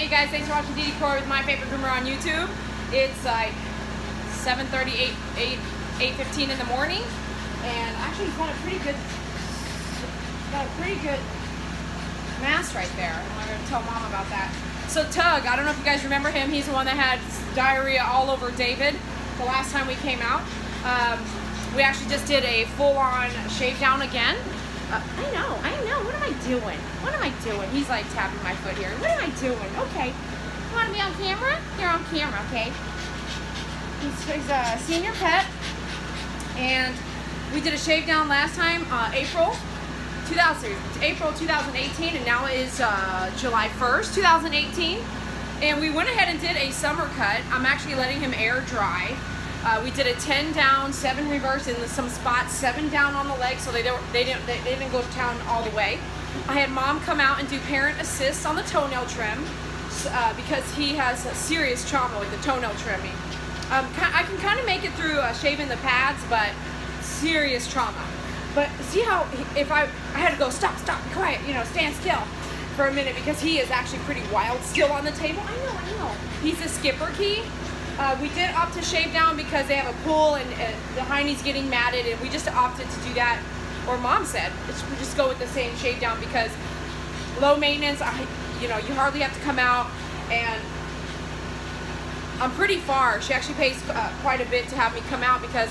Hey you guys, thanks for watching Dede Croy with My Favorite Groomer on YouTube. It's like 7:30, 8:15 in the morning, and actually got a pretty good mass right there. I'm going to tell Mom about that. So Tug, I don't know if you guys remember him. He's the one that had diarrhea all over David the last time we came out. We actually just did a full-on shave down again. I know, what am I doing? What am I doing? He's like tapping my foot here. What am I doing? Okay. You want to be on camera? You're on camera, okay? He's a senior pet, and we did a shave down last time, April 2018, and now it is July 1st, 2018. And we went ahead and did a summer cut. I'm actually letting him air dry. We did a 10 down, 7 reverse in some spots, 7 down on the leg, so they didn't go down all the way. I had Mom come out and do parent assists on the toenail trim because he has a serious trauma with the toenail trimming. I can kind of make it through shaving the pads, but serious trauma. But see how if I had to go stop, be quiet, you know, stand still for a minute because he is actually pretty wild still on the table. I know. He's a Schipperke. We did opt to shave down because they have a pool and the hiney's getting matted, and we just opted to do that, or Mom said, we just go with the same shave down because low maintenance, you know, you hardly have to come out, and I'm pretty far. She actually pays quite a bit to have me come out because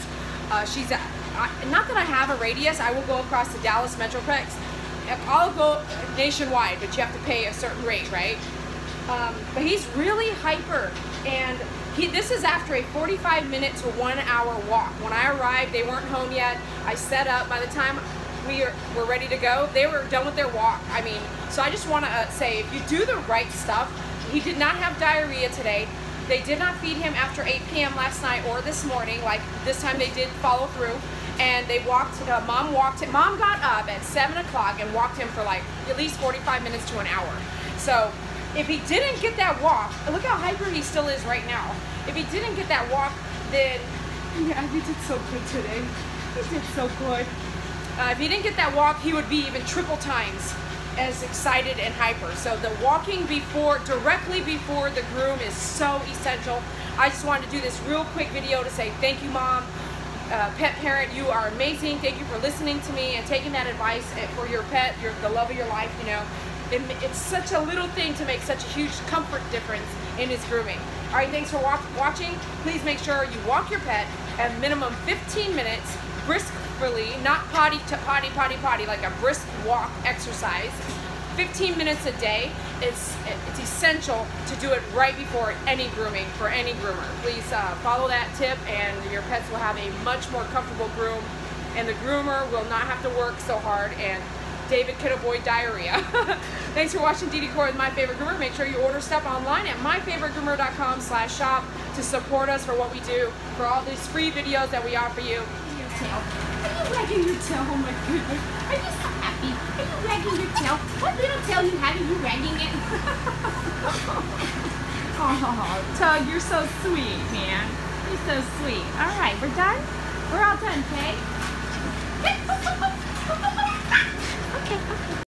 she's, not that I have a radius, I will go across the Dallas Metroplex. I'll go nationwide, but you have to pay a certain rate, right? But he's really hyper, and this is after a 45-minute to 1-hour walk. When I arrived, they weren't home yet. I set up. By the time we were ready to go, they were done with their walk. I mean, so I just want to say, if you do the right stuff, he did not have diarrhea today. They did not feed him after 8 p.m. last night or this morning. Like this time, they did follow through, and they walked. Mom walked him. Mom got up at 7 o'clock and walked him for like at least 45 minutes to an hour. So. If he didn't get that walk, look how hyper he still is right now. If he didn't get that walk, then, yeah, he did so good today. He did so good. If he didn't get that walk, he would be even triple times as excited and hyper. So the walking directly before the groom is so essential. I just wanted to do this real quick video to say thank you, Mom. Pet parent, you are amazing. Thank you for listening to me and taking that advice for your pet, the love of your life, you know. It's such a little thing to make such a huge comfort difference in his grooming. All right, thanks for watching. Please make sure you walk your pet at minimum 15 minutes briskly, not potty, like a brisk walk exercise. 15 minutes a day. It's essential to do it right before any grooming for any groomer. Please follow that tip, and your pets will have a much more comfortable groom, and the groomer will not have to work so hard, and David could avoid diarrhea. Thanks for watching Dede Croy with My Favorite Groomer. Make sure you order stuff online at myfavoritegroomer.com/shop to support us for what we do, for all these free videos that we offer you. Are you wagging your tail? Oh my goodness. Are you so happy? Are you wagging your tail? What little tail you have, are you wagging it? Oh, Tug, you're so sweet, man. You're so sweet. All right, we're done? We're all done, okay? Okay.